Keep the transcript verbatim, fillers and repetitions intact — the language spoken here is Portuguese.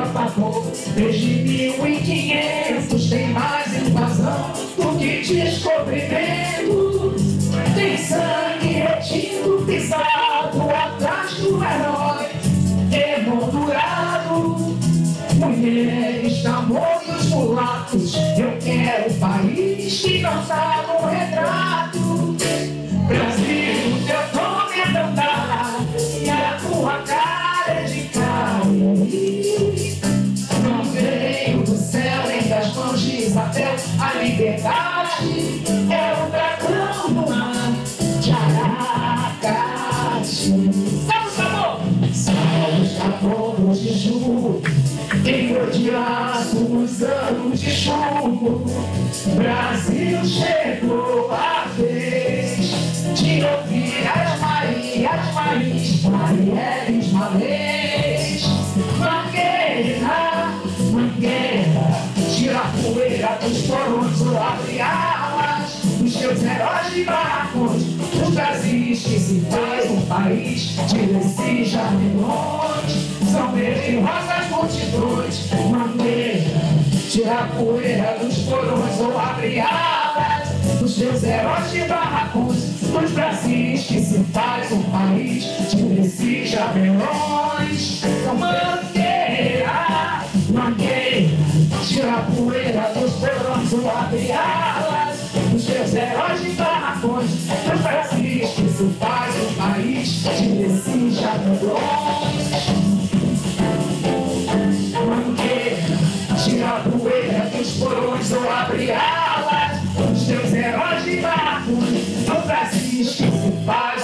Europa pagou desde mil e quinhentos. Tem mais invasão do que descobrimento. Tem sangue retido, pisado atrás do herói emoldurado. Mulheres, camosos, mulatos. Eu quero um país que não dá no retrato. Brasil, teu nome é bandar e a tua cara é de carne. Não veio do céu nem das mãos de Isabel. A liberdade é o dragão do mar de Aracati. Salve os caboclos! Salve os caboclos de Ju, embrodeados nos anos de chumbo. Brasil, chegou a vez de ouvir as Marias, Maris, Marieles, Malês. Mangueira, mangueira, tira a poeira dos corões ou abre alas dos teus heróis de barcos, dos Brasis que se faz um país de Lessis, Jardinões, são delirosas multidões. Mangueira, tira a poeira dos corões ou abre alas dos teus heróis de barracões, dos Brasis que se faz um país de Lessis, Jardinões. Mangueira, mangueira, tira a poeira dos corões ou abre alas dos teus heróis de barracões, dos Brasis que se faz um país de Lessis, Jardinões. Tira a poeira dos porões ou abre alas, os teus heróis de barco, não Brasil que se faz